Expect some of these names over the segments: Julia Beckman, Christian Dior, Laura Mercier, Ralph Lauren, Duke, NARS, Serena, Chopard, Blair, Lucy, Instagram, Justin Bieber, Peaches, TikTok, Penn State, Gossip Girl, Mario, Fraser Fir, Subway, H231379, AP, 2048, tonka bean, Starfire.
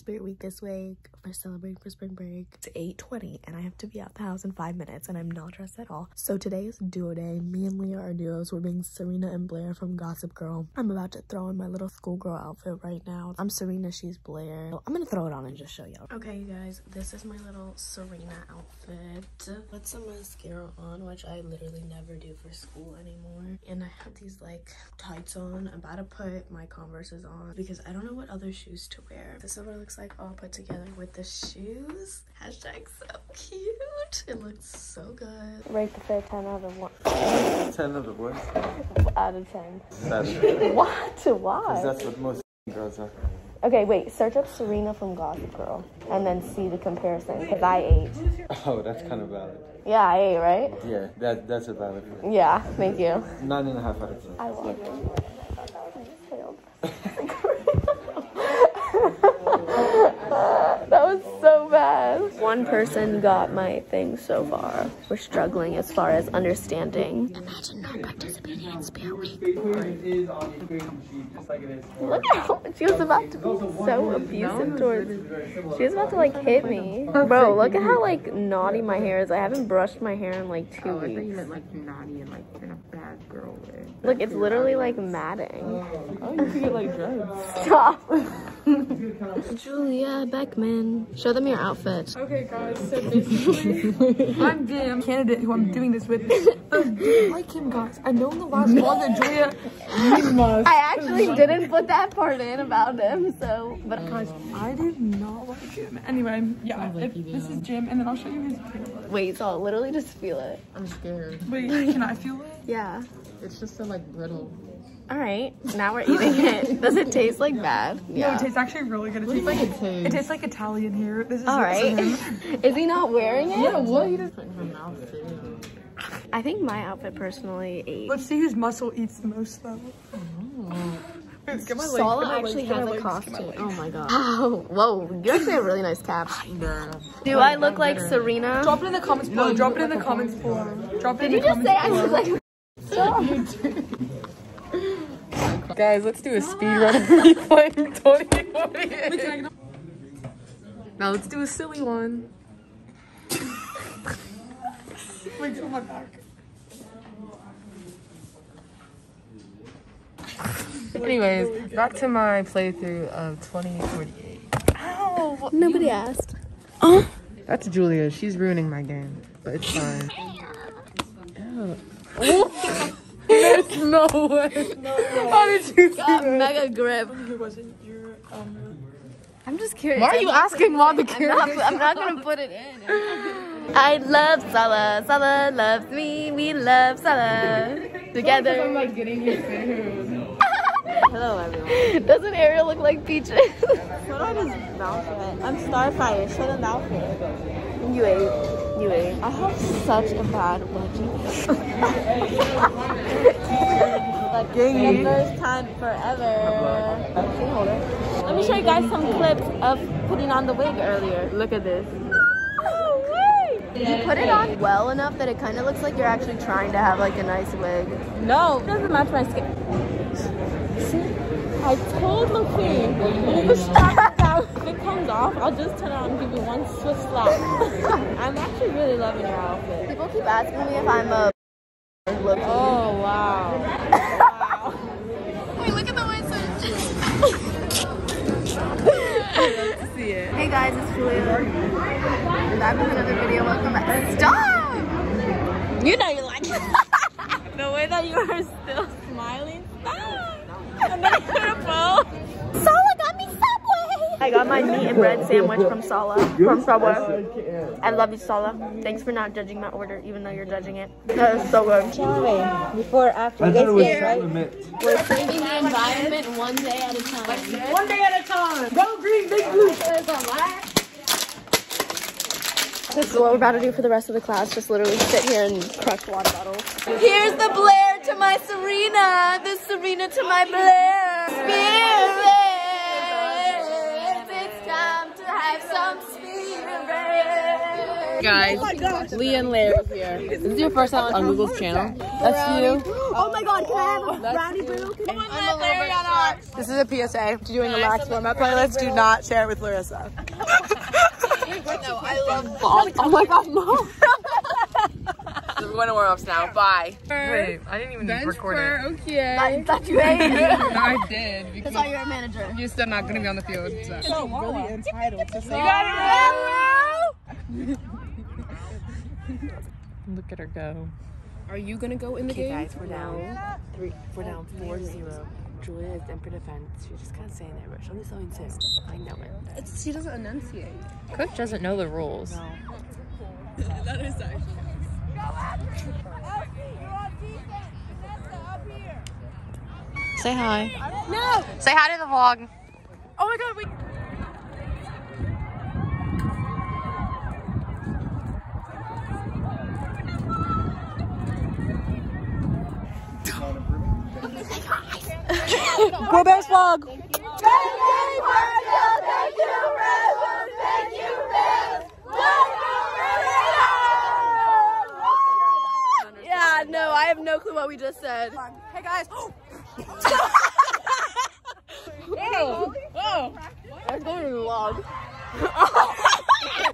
Spirit Week this week. We're celebrating for spring break. It's 8:20 and I have to be out the house in 5 minutes and I'm not dressed at all. So today is duo day. Me and Leah are duos. We're being Serena and Blair from Gossip Girl. I'm about to throw on my little schoolgirl outfit right now. I'm Serena, she's Blair. I'm gonna throw it on and just show y'all. Okay, you guys, this is my little Serena outfit. Put some mascara on, which I literally never do for school anymore. And I have these like tights on. I'm about to put my Converses on because I don't know what other shoes to wear. This is what it looks like all put together with the shoes. Hashtag so cute. It looks so good. Rate the fair 10 out of 1. 10 out of 1? Out of 10. That's what? Why? That's what most girls are. Okay, wait, search up Serena from Gossip Girl and then see the comparison, because I ate. Oh, that's kind of valid. Yeah, I ate, right? Yeah, that's a valid. Yeah, thank you. 9.5 out of 10. I love it. That was so bad. One person got my thing so far. We're struggling as far as understanding. Imagine not participating in Spirit Week. Look at how she was about to be so abusive towards. She was about to like hit me. Bro, look at how like naughty my hair is. I haven't brushed my hair in like 2 weeks. I thought you meant like naughty and like in a bad girl way. Look, it's literally like matting. Oh, you could get like dreads. Stop. Julia Beckman. Show them your outfit. Okay guys, so basically I'm Jim, candidate who I'm doing this with. I do like him, guys. I know in the last one that Julia I actually didn't put that part in about him, so but guys, I did not like him. Anyway, yeah, this is Jim and then I'll show you his picture. Wait, so I'll literally just feel it. I'm scared. Wait, can I feel it? Yeah. It's just a like brittle. All right, now we're eating it. Does it taste like bad? Yeah. No, it tastes actually really good. It tastes like it tastes like Italian here. This is all right. Is he not wearing it? Yeah, what? He just put in her mouth too. I think my outfit personally ate. Let's see whose muscle eats the most though. Oh. Sala actually has a costume. Oh my god. Oh, whoa, you actually have really nice caps. Do I look like Serena? Drop it in the comments below. Drop it in the comments below. Drop it in the comments below. Did you just say I look like? Stop. Guys, let's do a speed run of me playing 2048. Now let's do a silly one. Wait, on my back. Anyways, back to my playthrough of 2048. Ow! Nobody asked. Oh, that's Julia. She's ruining my game, but it's fine. Ew. There's no way. How did you do that? Mega grip. I'm just curious. Why are you asking why the characters? I'm not gonna put it in. I love Sala. Sala loves me. We love Sala together. I'm like getting your fingers. Hello everyone. Doesn't Ariel look like Peaches? What on his mouth? I'm Starfire. Show them outfit. You ate. I have such a bad wedgie. Like the first time forever. Okay, hold on. Let me show you guys some clips of putting on the wig earlier. Look at this. No way! You put it on well enough that it kind of looks like you're actually trying to have like a nice wig. No, it doesn't match my skin. See? I told Lucy. If it comes off, I'll just turn it on and give you one swift slap. I'm actually really loving your outfit. People keep asking me if I'm a looking. Oh, wow. Wow. Wait, look at the way it's let's see it. Hey guys, it's Julia. I'm back with another video. Welcome back. Stop! You know you like it. The way that you are still smiling. Stop! I'm not beautiful. So I got my meat and bread sandwich from Subway. I love you, Sala. Thanks for not judging my order, even though you're judging it. That is so good. Before, after, you guys here, right? We're saving the environment one day at a time. One day at a time. Go green, big blue. This is what we're about to do for the rest of the class. Just literally sit here and crush water bottles. Here's the Blair to my Serena. The Serena to my Blair. Spirit. Have some spirit. Guys, oh Lee and Larry here. Is this your first time on Google's channel? That's you. Oh my god, can I have a brownie brew? Come on, Larry on ours. This is a PSA. To doing a lax warm-up playlist, do not share it with Larissa. No, I love balls. Oh my god, no. We're going to warm-ups now. Bye. Wait, I didn't even record it. Okay. That's you. I did. That's why you're a manager. You're still not going to be on the field. So. So really entitled to say. You got it, look at her go. Are you going to go in the game? Okay, guys, we're down 4-0. Julia is in for defense. She's just kind of saying it, but she'll be sewing too. I know it. It's, she doesn't enunciate. Coach doesn't know the rules. No. That is actually. Say hi. No! Say hi to the vlog. Oh my god, we. Go Bears vlog! Thank you, Mario! Thank you, Rose! Thank you, Rose! Yeah, no, I have no clue what we just said. Hey guys! Whoa! Whoa! That's going to vlog.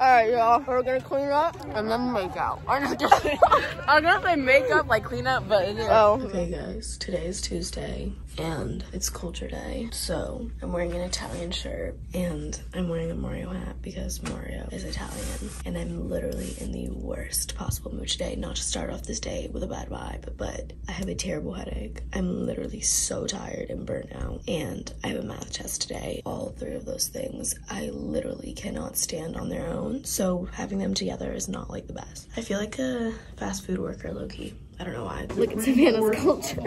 Alright, y'all, we're gonna clean up and then make out. I was gonna say makeup, like clean up, but it is. Oh. Okay, guys, today is Tuesday and it's Culture Day. So I'm wearing an Italian shirt and I'm wearing a Mario hat because Mario is Italian. And I'm literally in the worst possible mood today. Not to start off this day with a bad vibe, but I have a terrible headache. I'm literally so tired and burnt out. And I have a math test today. All three of those things I literally cannot stand on their own. So having them together is not like the best. I feel like a fast food worker, low-key. I don't know why. Look at Savannah's culture.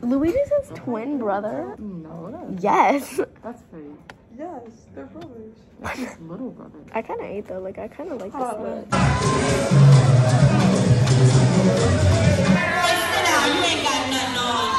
Luigi's twin brother? No. Yes. That's fake. Yes, they're brothers. That's his little brother. I kind of ate though. Like I kind of like this look. You ain't got nothing on.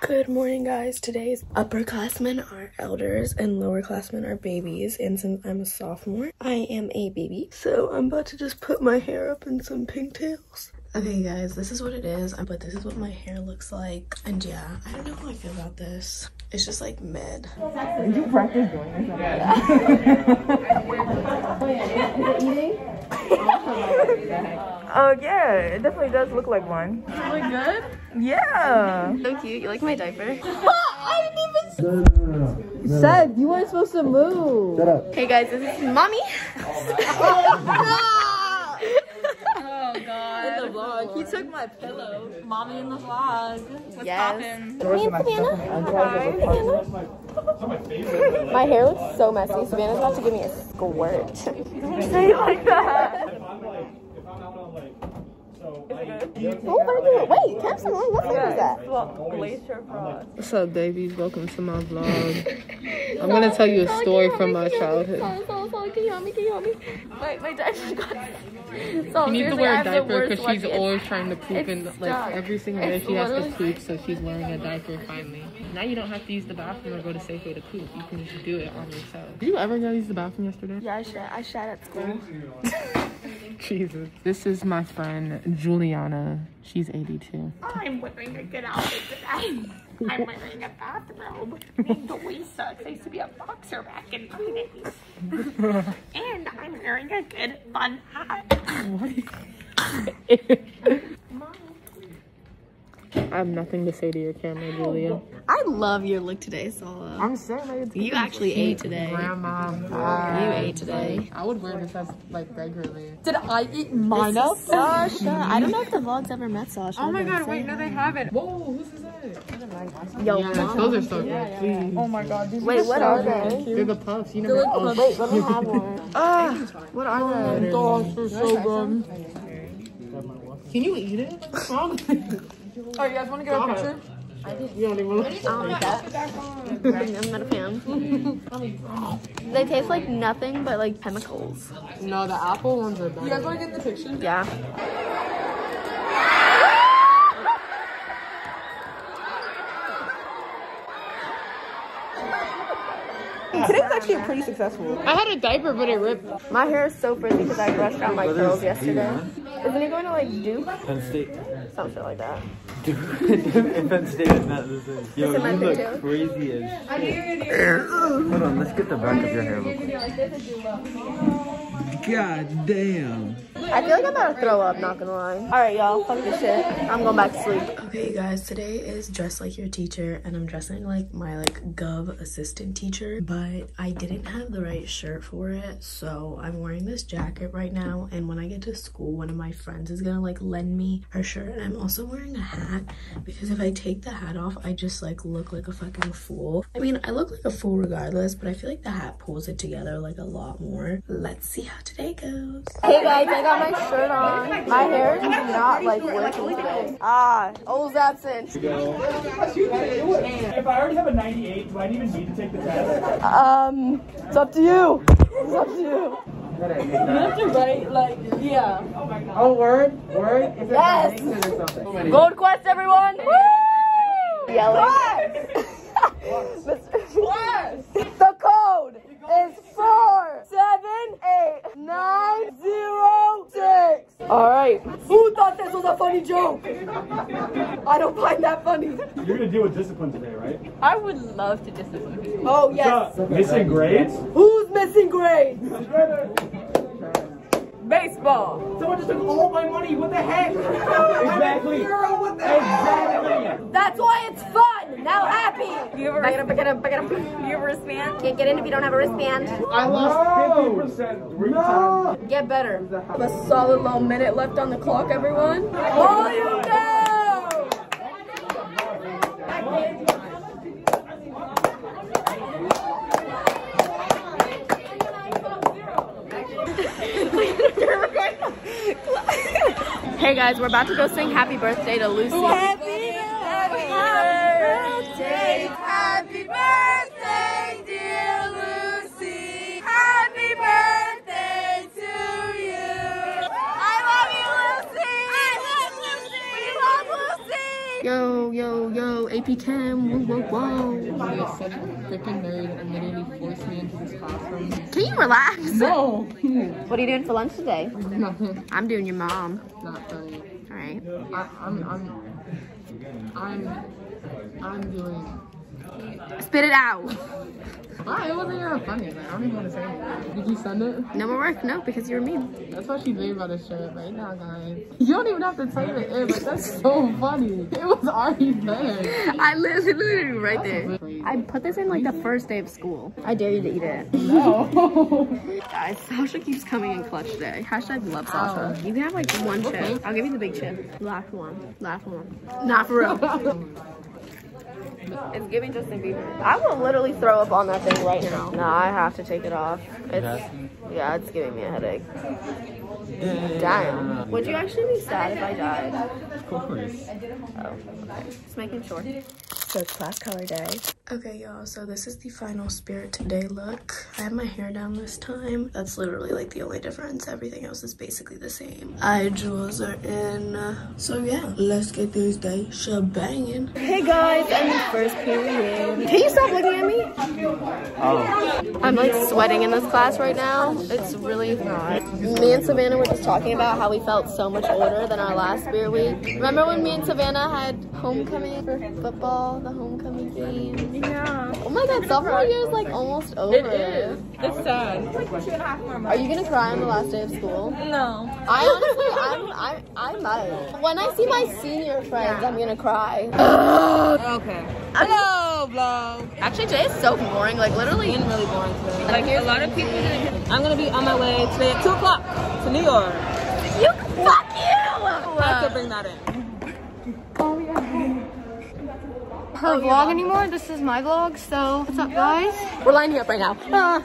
Good morning, guys. Today's upperclassmen are elders and lowerclassmen are babies, and since I'm a sophomore, I am a baby. So I'm about to just put my hair up in some pigtails. Okay, guys, this is what it is, but this is what my hair looks like. And yeah, I don't know how I feel about this. It's just like mid. Did you practice doing this? Is it eating? Oh yeah, it definitely does look like one. Does it look good? Yeah. So cute. You like my diaper? I didn't even see. Seth, you weren't supposed to move. Shut up. Hey guys, this is mommy. Oh, no. Oh god. In the vlog. He took my pillow. Mommy in the vlog. What's poppin'? Me and Savannah. Hi. Savannah. My hair looks so messy. Savannah's about to give me a squirt. Don't say it like that. Wait, can I have some more? What flavor is that? Well, glacier frost. What's up, babies? Welcome to my vlog. I'm gonna tell you a story from my childhood. My diaper got stuck. You need to wear a diaper because she's always trying to poop, and like every single day she has to poop, so she's wearing a diaper finally. Now you don't have to use the bathroom or go to Safeway to poop. You can just do it on yourself. Did you ever go use the bathroom yesterday? Yeah, I shat at school. Jesus. This is my friend Juliana. She's 82. I'm wearing a good outfit today. I'm wearing a bathrobe. The waist sucks. I used to be a boxer back in my days. And I'm wearing a good fun hat. What? I have nothing to say to your camera, Julia. I love your look today, Sola. I'm saying you actually ate today. Grandma, you ate today. I would wear this as like regularly. Did I eat mine up? Sasha. I don't know if the vlog's ever met Sasha. Oh my god, wait, no, they haven't. Whoa, who's this? Yo, yeah, those are so good. Yeah. Oh my god, these wait, are what so are they? Good. They're the puffs. You know what? Oh, wait, let me have one. What are they? Oh my gosh, they're so good. Can you eat it? Oh, you guys want to get a picture? I do. You don't even look. I don't like that. I'm not a fan. They taste like nothing but like chemicals. No, the apple ones are better. You guys want to get in the picture? Yeah. Today's actually pretty successful. I had a diaper, but it ripped. My hair is so frizzy because I brushed out my curls yesterday. Isn't he going to like Duke? Penn State. Some shit like that. Duke and Penn State is not the same. Yo, you look crazy as shit. Hold on, let's get the back of your hair real quick. God damn. I feel like I'm about to throw up, not gonna lie. Alright, y'all, fuck this shit. I'm going back to sleep. Okay, guys, today is Dress Like Your Teacher, and I'm dressing like my, gov assistant teacher, but I didn't have the right shirt for it, so I'm wearing this jacket right now, and when I get to school, one of my friends is gonna, lend me her shirt, and I'm also wearing a hat, because if I take the hat off, I just, look like a fucking fool. I mean, I look like a fool regardless, but I feel like the hat pulls it together, a lot more. Let's see how today goes. Hey, guys, I got my shirt on. My hair is not working today. Ah, O's absent. If I already have a 98, do I even need to take the test? It's up to you. It's up to you. You have to write, yeah. Oh my god. Oh, word? Word? Is it yes. Or something? Gold Quest, everyone. Woo! Yelling. What? The code is 4-7-8-9-0-6. All right. Who thought this was a funny joke? I don't find that funny. You're gonna deal with discipline today, right? I would love to discipline people. Oh yes. Missing grades? Who's missing grades? Baseball. Someone just took all my money. What the heck? Exactly. What the heck? That's why it's fun. Now happy. Do you ever pick it up? Do you have a wristband? Can't get in if you don't have a wristband. I lost 50%. No. Get better. A solid little minute left on the clock, everyone. All you guys. Hey guys, we're about to go sing Happy Birthday to Lucy. Happy birthday, dear Lucy. Happy birthday to you. I love you, Lucy. I love Lucy. We love Lucy. Yo, yo, yo, AP Chem, whoa, whoa, whoa. You're such a freaking nerd and literally forced me into this classroom. Can you relax? No. What are you doing for lunch today? Nothing. I'm doing your mom. Not funny. All right. I'm doing. Spit it out. Why? It wasn't even funny. I don't even want to say it. Did you send it? No more work. No, because you were mean. That's what she's doing about this shirt right now, guys. You don't even have to type it in, but that's so funny. It was already there. I literally right that's there. I put this in the first day of school. I dare you to eat it. No. Guys, Sasha keeps coming in clutch today. # love Sasha. You can have one chip. I'll give you the big chip. Last one. Not for real. It's giving Justin Bieber. I will literally throw up on that thing right now. No, I have to take it off. It's giving me a headache. Damn. Would you actually be sad if I died? Of course. Oh, okay. Just making sure. So it's class color day. Okay, y'all, so this is the final Spirit Today look. I have my hair down this time. That's literally the only difference. Everything else is basically the same. Eye jewels are in. So yeah, let's get this day shebanging. Hey guys, I'm in first period. Can you stop looking at me? Oh. I'm sweating in this class right now. It's really hot. Me and Savannah were just talking about how we felt so much older than our last Spirit week. Remember when me and Savannah had homecoming for football? The homecoming game. Yeah. Oh my god, sophomore year is almost over. It is. It's sad. It's 2.5 more months. Are you gonna cry on the last day of school? No. I honestly, I might. When I see my senior friends, I'm gonna cry. Okay. Hello, vlog. Actually, today is so boring. Literally. It's been really boring today. A lot of people didn't. I'm gonna be on my way today at 2 o'clock to New York. Fuck you! I have to bring that in. Oh yeah. Her vlog anymore. This is my vlog. So what's up, guys? We're lining up right now.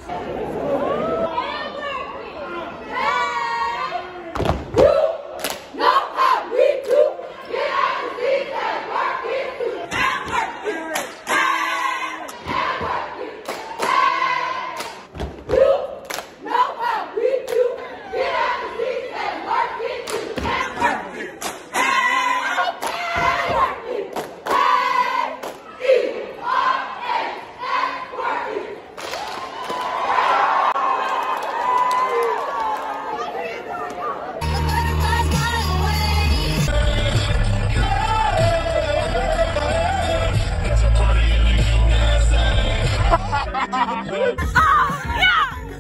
yeah!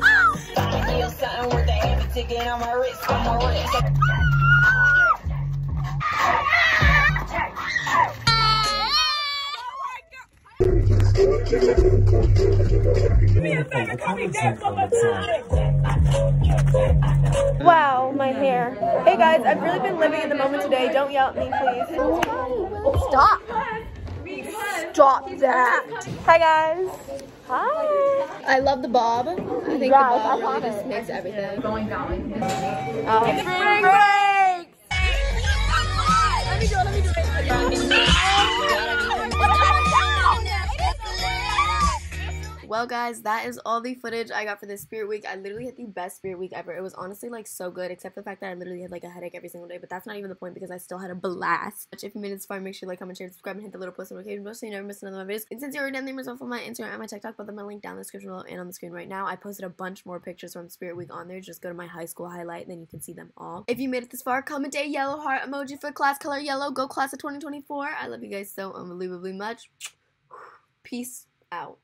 Oh! I feel something worth a heavy ticket on my wrist, on my wrist. Wow, my hair. Hey guys, I've really been living in the moment today. Don't yell at me, please. Stop. Stop that. Hi guys. Hi. I love the bob. I think the bob really just makes everything. Going down. Spring break! Let me do it, let me do it. Well guys, that is all the footage I got for this spirit week. I literally had the best spirit week ever. It was honestly like so good, except for the fact that I literally had like a headache every single day, but that's not even the point because I still had a blast. If you made it this far, make sure you like, comment, share, subscribe, and hit the little post notification bell so you never miss another one of my videos. And since you already done the results on my Instagram and my TikTok, but then my link down in the description below and on the screen right now. I posted a bunch more pictures from spirit week on there. Just go to my high school highlight and then you can see them all. If you made it this far, comment a yellow heart emoji for class color yellow. Go class of 2024. I love you guys so unbelievably much. Peace out.